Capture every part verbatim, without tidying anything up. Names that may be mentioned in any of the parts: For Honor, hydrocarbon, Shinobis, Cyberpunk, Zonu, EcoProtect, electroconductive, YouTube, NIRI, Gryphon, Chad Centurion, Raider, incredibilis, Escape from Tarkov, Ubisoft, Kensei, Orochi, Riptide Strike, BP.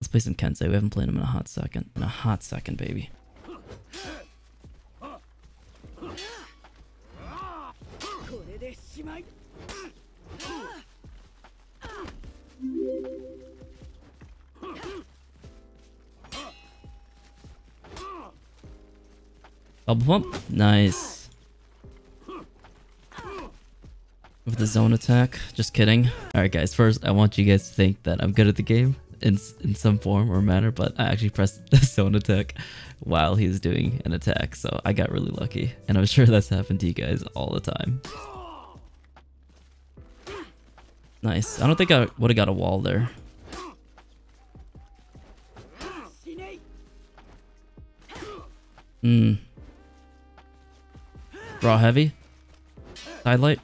Let's play some Kensei. We haven't played him in a hot second. In a hot second, baby. Double pump. Nice. With the zone attack. Just kidding. Alright guys, first I want you guys to think that I'm good at the game. In, in some form or manner, but I actually pressed the zone attack while he's doing an attack, so I got really lucky, and I'm sure that's happened to you guys all the time. Nice. I don't think I would have got a wall there. Hmm. Raw heavy. Side light.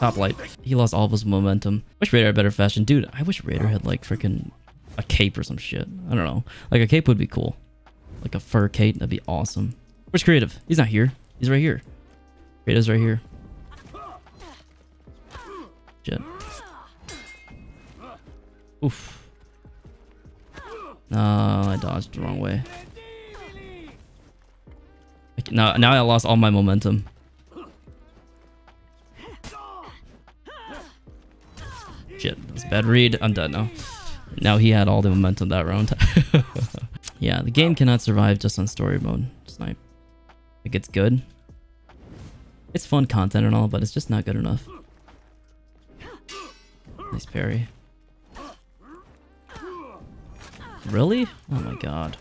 Top light. He lost all of his momentum. Wish Raider had better fashion. Dude, I wish Raider had like freaking a cape or some shit. I don't know. Like a cape would be cool. Like a fur cape. That'd be awesome. Where's Creative? He's not here. He's right here. Creative's right here. Shit. Oof. No, I dodged the wrong way. I can, now, now I lost all my momentum. Shit, that was a bad read. I'm done now. Now he had all the momentum that round. Yeah, the game cannot survive just on story mode. Snipe. Like, it's good. It's fun content and all, but it's just not good enough. Nice parry. Really? Oh my god.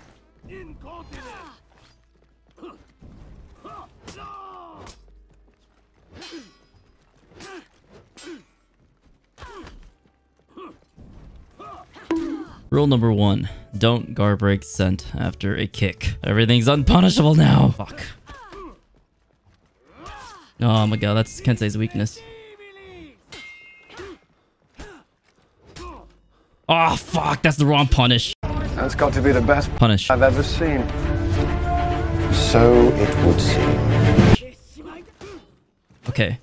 Rule number one, don't guard break sent after a kick. Everything's unpunishable now. Fuck. Oh my god, that's Kensei's weakness. Oh fuck, that's the wrong punish. That's got to be the best punish I've ever seen. So it would seem. Okay.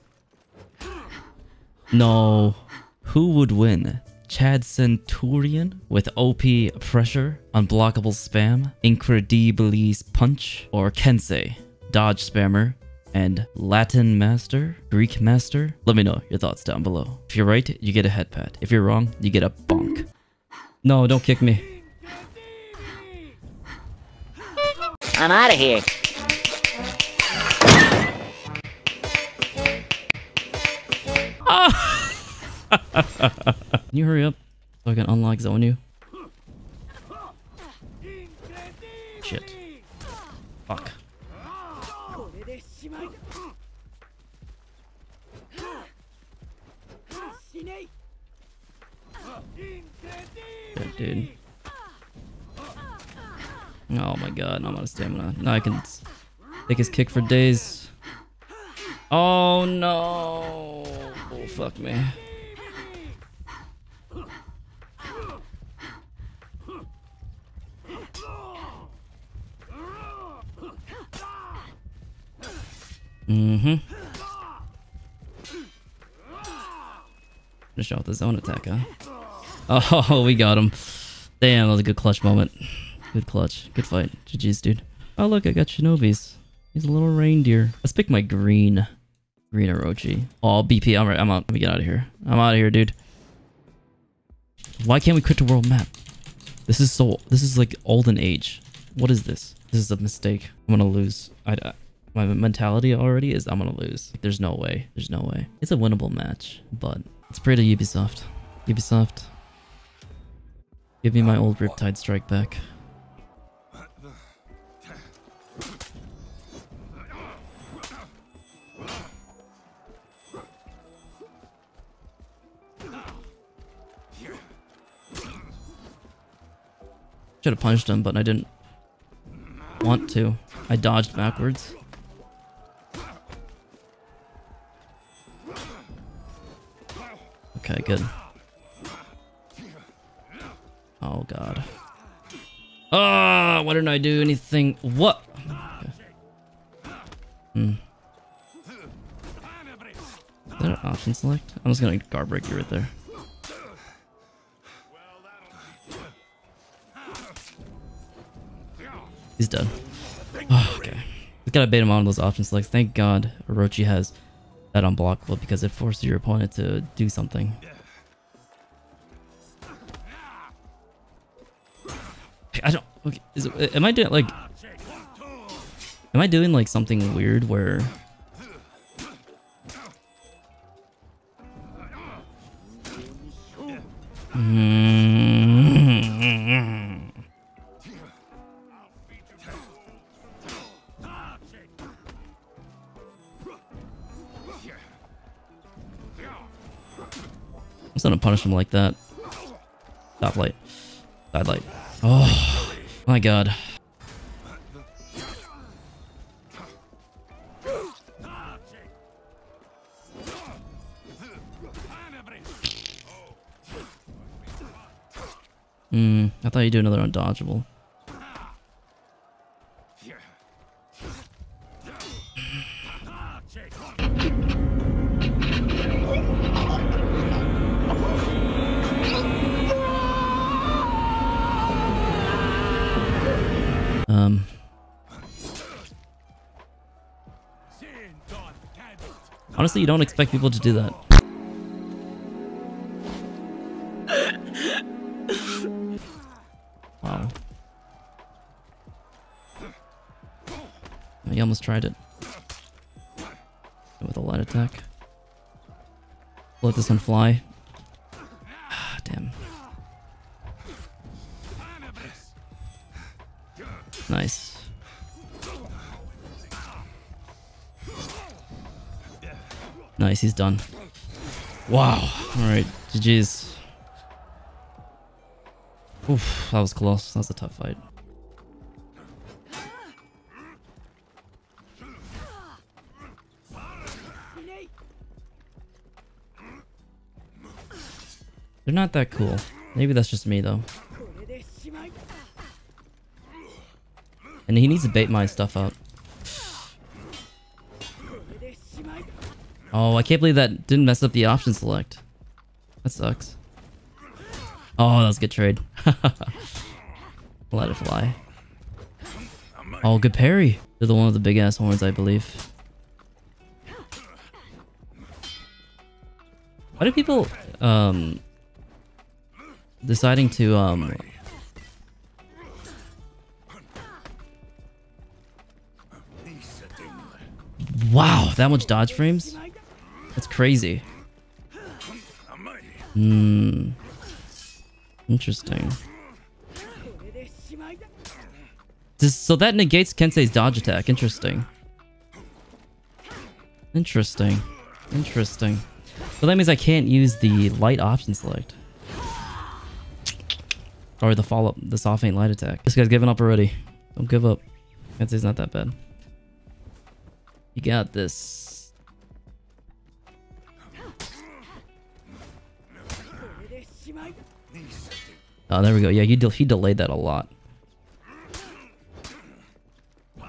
No. Who would win? Chad Centurion with O P pressure, unblockable spam, incredibilis punch, or Kensei, dodge spammer, and Latin master, Greek master? Let me know your thoughts down below. If you're right, you get a head pat. If you're wrong, you get a bonk. No, don't kick me. I'm out of here. Ah! Can you hurry up so I can unlock Zonu? Shit. Fuck. Shit, dude. Oh my god, I'm out of stamina. Now I can take his kick for days. Oh no! Oh fuck me. Mm-hmm. Finish off the zone attack, huh? Oh, we got him. Damn, that was a good clutch moment. Good clutch. Good fight. G G's, dude. Oh, look, I got Shinobis. He's a little reindeer. Let's pick my green. Green Orochi. Oh, B P. All right, I'm out. Let me get out of here. I'm out of here, dude. Why can't we quit the world map? This is so... This is like olden age. What is this? This is a mistake. I'm gonna lose. I... I My mentality already is I'm gonna lose. Like, there's no way. There's no way. It's a winnable match, but let's pray to Ubisoft. Ubisoft, give me my old Riptide Strike back. Should have punched him, but I didn't want to. I dodged backwards. Okay, good. Oh god. Ah, oh, why didn't I do anything? What? Okay. Hmm. Is that an option select? I'm just gonna guard break you right there. He's done. Oh, okay. We gotta bait him on those option selects. Thank God Orochi has that unblockable because it forces your opponent to do something. I don't. Okay, is it, am I doing like? Am I doing like something weird where? Mm-hmm. I'm just gonna punish him like that. Bad light. Bad light. Oh my God. Hmm, I thought you'd do another undodgeable. Um. Honestly, you don't expect people to do that. He almost tried it with a light attack. Let this one fly. Ah, damn. Nice. Nice, he's done. Wow. Alright, G G's. Oof, that was close. That was a tough fight. They're not that cool. Maybe that's just me though. And he needs to bait my stuff up. Oh, I can't believe that didn't mess up the option select. That sucks. Oh, that was a good trade. Let it fly. Oh, good parry. They're the one with the big ass horns, I believe. Why do people, um... deciding to, um... wow, that much dodge frames? That's crazy. Hmm. Interesting. This, so that negates Kensei's dodge attack. Interesting. Interesting. Interesting. So that means I can't use the light option select. Or the follow up, the soft feint light attack. This guy's giving up already. Don't give up. Kensei's not that bad. You got this. Oh, there we go. Yeah, you de he delayed that a lot. I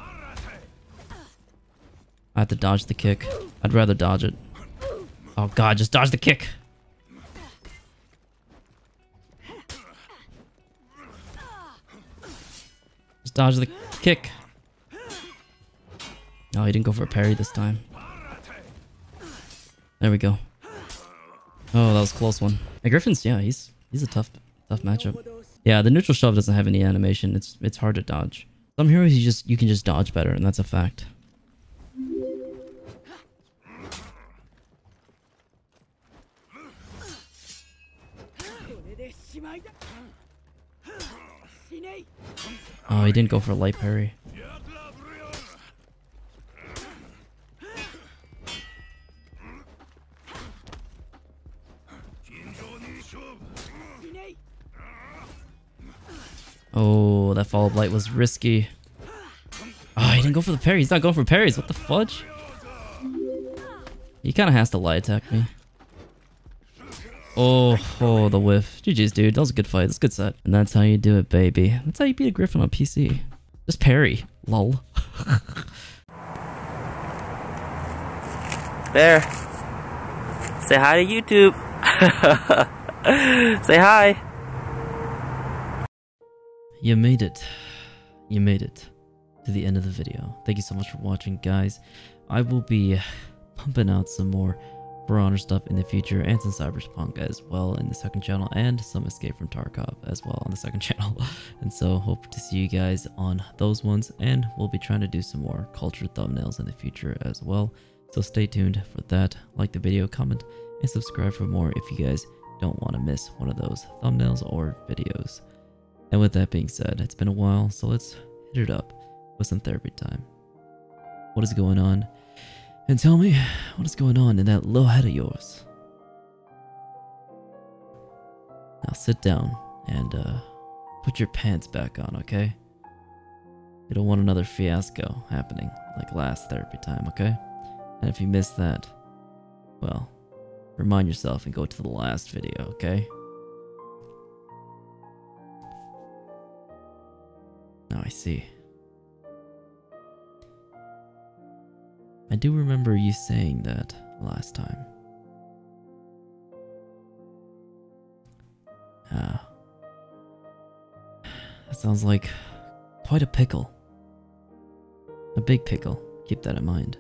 have to dodge the kick. I'd rather dodge it. Oh God, just dodge the kick. Dodge the kick. Oh, he didn't go for a parry this time. There we go. Oh, that was a close one. Hey, Griffin's, yeah, he's he's a tough tough matchup. Yeah, the neutral shove doesn't have any animation. It's it's hard to dodge. Some heroes you just you can just dodge better, and that's a fact. Oh, he didn't go for a light parry. Oh, that follow-up light was risky. Oh, he didn't go for the parry. He's not going for parries. What the fudge? He kind of has to light attack me. Oh, oh, the whiff. G G's, dude. That was a good fight. That's a good set. And that's how you do it, baby. That's how you beat a Gryphon on P C. Just parry. Lol. There. Say hi to YouTube. Say hi. You made it. You made it. to the end of the video. Thank you so much for watching, guys. I will be pumping out some more For Honor stuff in the future, and some Cyberpunk as well in the second channel, and some Escape from Tarkov as well on the second channel. And so hope to see you guys on those ones, and we'll be trying to do some more culture thumbnails in the future as well. So stay tuned for that. Like the video, comment, and subscribe for more if you guys don't want to miss one of those thumbnails or videos. And with that being said, it's been a while, so let's hit it up with some therapy time. What is going on? And tell me what is going on in that low head of yours. Now sit down and uh, put your pants back on, okay? You don't want another fiasco happening like last therapy time, okay? And if you missed that, well, remind yourself and go to the last video, okay? Now I see. I do remember you saying that last time. Ah. That sounds like quite a pickle. A big pickle. Keep that in mind.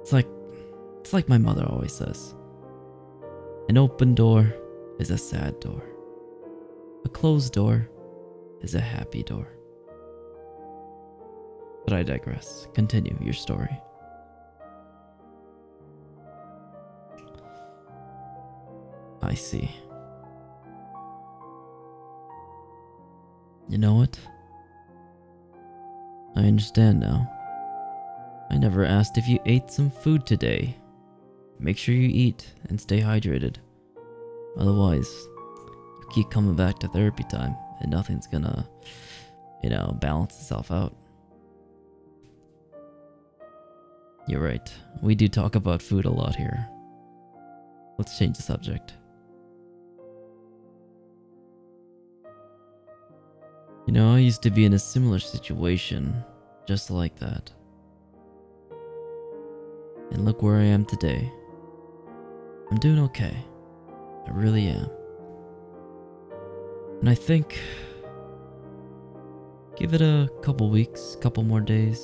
It's like it's like my mother always says. An open door is a sad door. A closed door is a happy door. But I digress. Continue your story. I see. You know what? I understand now. I never asked if you ate some food today. Make sure you eat and stay hydrated. Otherwise, you keep coming back to therapy time. And nothing's gonna, you know, balance itself out. You're right. We do talk about food a lot here. Let's change the subject. You know, I used to be in a similar situation, just like that. And look where I am today. I'm doing okay. I really am. And I think, give it a couple weeks, couple more days,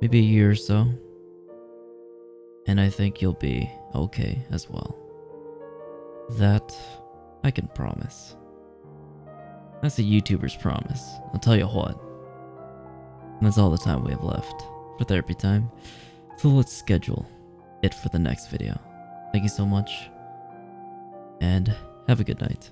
maybe a year or so, and I think you'll be okay as well. That I can promise. That's a YouTuber's promise. I'll tell you what. And that's all the time we have left for therapy time. So let's schedule it for the next video. Thank you so much, and have a good night.